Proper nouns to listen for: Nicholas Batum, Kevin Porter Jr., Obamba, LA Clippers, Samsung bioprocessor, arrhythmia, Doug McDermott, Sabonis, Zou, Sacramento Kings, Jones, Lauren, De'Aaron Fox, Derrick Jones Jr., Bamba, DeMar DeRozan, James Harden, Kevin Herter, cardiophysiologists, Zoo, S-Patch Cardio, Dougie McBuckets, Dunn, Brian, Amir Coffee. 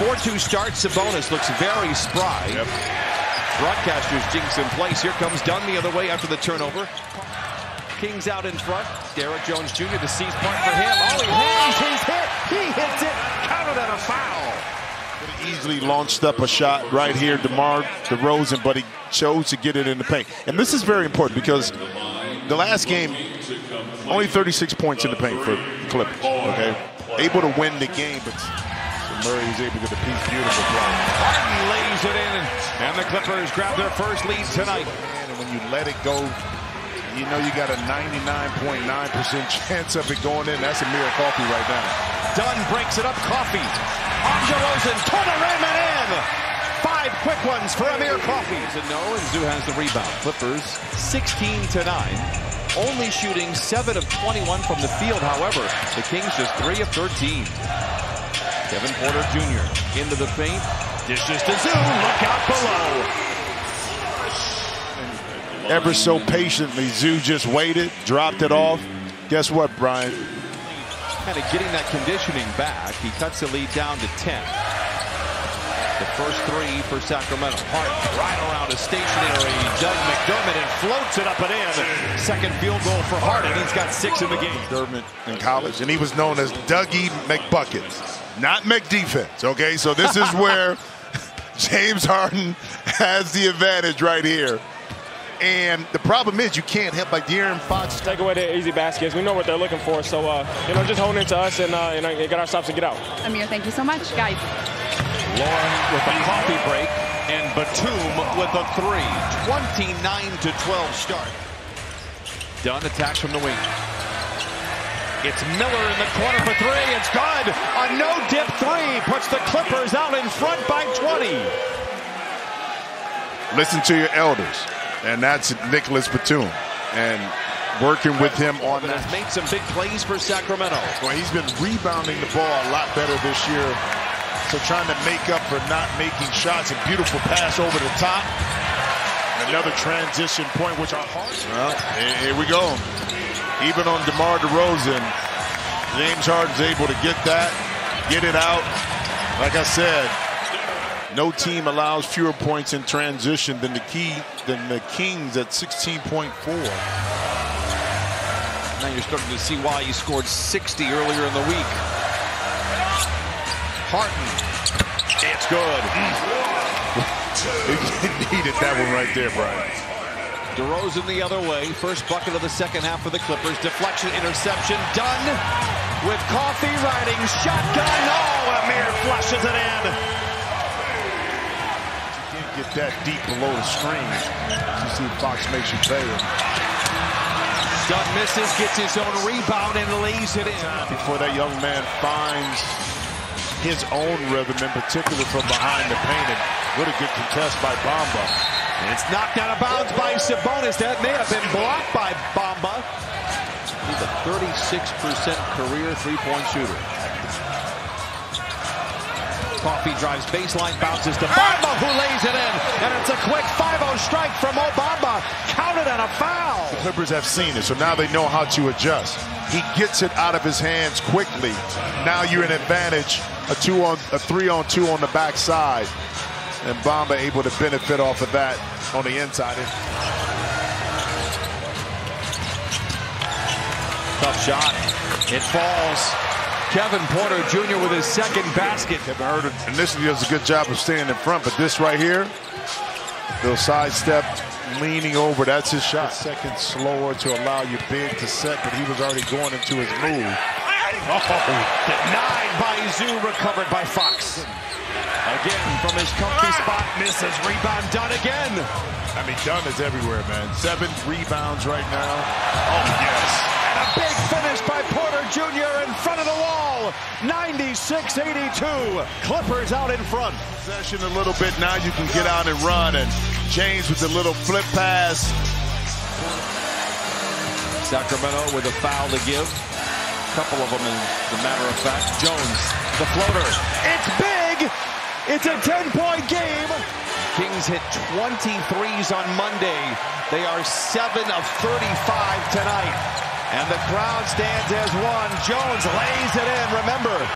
4-2 start. Sabonis looks very spry. Yep. Broadcasters jinx in place. Here comes Dunn the other way after the turnover. Kings out in front. Derrick Jones Jr. The C's point for him. Oh, he's hit. He hits it. Counted at a foul. Easily launched up a shot right here, DeMar DeRozan, but he chose to get it in the paint. And this is very important because the last game, only 36 points in the paint for the Clippers. Okay, able to win the game, but Murray's able to get the piece. Beautiful play. Harden lays it in, and the Clippers grab their first lead tonight. And when you let it go, you know you got a 99.9% chance of it going in. That's Amir Coffee right now. Dunn breaks it up. Coffee on DeRozan, turn around and in. 5 quick ones for Amir Coffee. And Zoo has the rebound. Clippers 16-9, only shooting 7 of 21 from the field. However, the Kings just 3 of 13. Kevin Porter Jr. into the paint, dishes to Zoo. Look out below. Ever so patiently, Zoo just waited, dropped it off. Guess what, Brian? Kind of getting that conditioning back. He cuts the lead down to 10. The first three for Sacramento. Harden right around a stationary Doug McDermott and floats it up and in. Second field goal for Harden. He's got 6 in the game. McDermott in college, and he was known as Dougie McBuckets, not McDefense. Okay, so this is where James Harden has the advantage right here. And the problem is you can't help by De'Aaron Fox. Take away the easy baskets. We know what they're looking for. So, you know, just hold into us and get our stops and get out. Amir, thank you so much, guys. Lauren with a coffee break, and Batum with a three. 29-12 start. Dunn attacks from the wing. It's Miller in the corner for three. It's good. A no-dip three puts the Clippers out in front by 20. Listen to your elders, and that's Nicholas Batum. And working with him on that. Has made some big plays for Sacramento. Well, he's been rebounding the ball a lot better this year. So trying to make up for not making shots. A beautiful pass over the top. Another transition point, which are hard. Well, here we go. Even on DeMar DeRozan, James Harden's able to get that, get it out. Like I said, no team allows fewer points in transition than the Kings at 16.4. Now you're starting to see why he scored 60 earlier in the week. Harden. It's good. He needed that one right there, Brian. DeRozan the other way. First bucket of the second half for the Clippers. Deflection, interception. Dunn with Coffee riding shotgun. Oh, Amir flushes it in. You can't get that deep below the screen. You see Fox makes you pay it. Dunn misses, gets his own rebound, and lays it in. Before that young man finds his own rhythm, in particular from behind the paint. And what a good contest by Bamba. And it's knocked out of bounds by Sabonis. That may have been blocked by Bamba. He's a 36% career three-point shooter. Coffee drives baseline, bounces to Bamba, who lays it in. And it's a quick 5-0 strike from Obamba. Counted on a foul. The Clippers have seen it, so now they know how to adjust. He gets it out of his hands quickly. Now you're an advantage, a 3-on-2 on the backside. And Bamba able to benefit off of that on the inside. Tough shot. It falls. Kevin Porter Jr. with his second basket. Kevin Herter initially does a good job of staying in front, but this right here, little sidestep, leaning over, that's his shot. Second slower to allow your big to set, but he was already going into his move. Oh, denied by Zou, recovered by Fox. Again from his comfy spot, misses, rebound, Dunn again. I mean, Dunn is everywhere, man. 7 rebounds right now. Oh, yes. A big finish by Porter Jr. in front of the wall. 96-82. Clippers out in front. Possession a little bit. Now you can get out and run. And James with the little flip pass. Sacramento with a foul to give. A couple of them, as a matter of fact. Jones, the floater. It's big. It's a 10-point game. Kings hit 23s on Monday. They are 7 of 35 tonight. And the crowd stands as one. Jones lays it in, remember.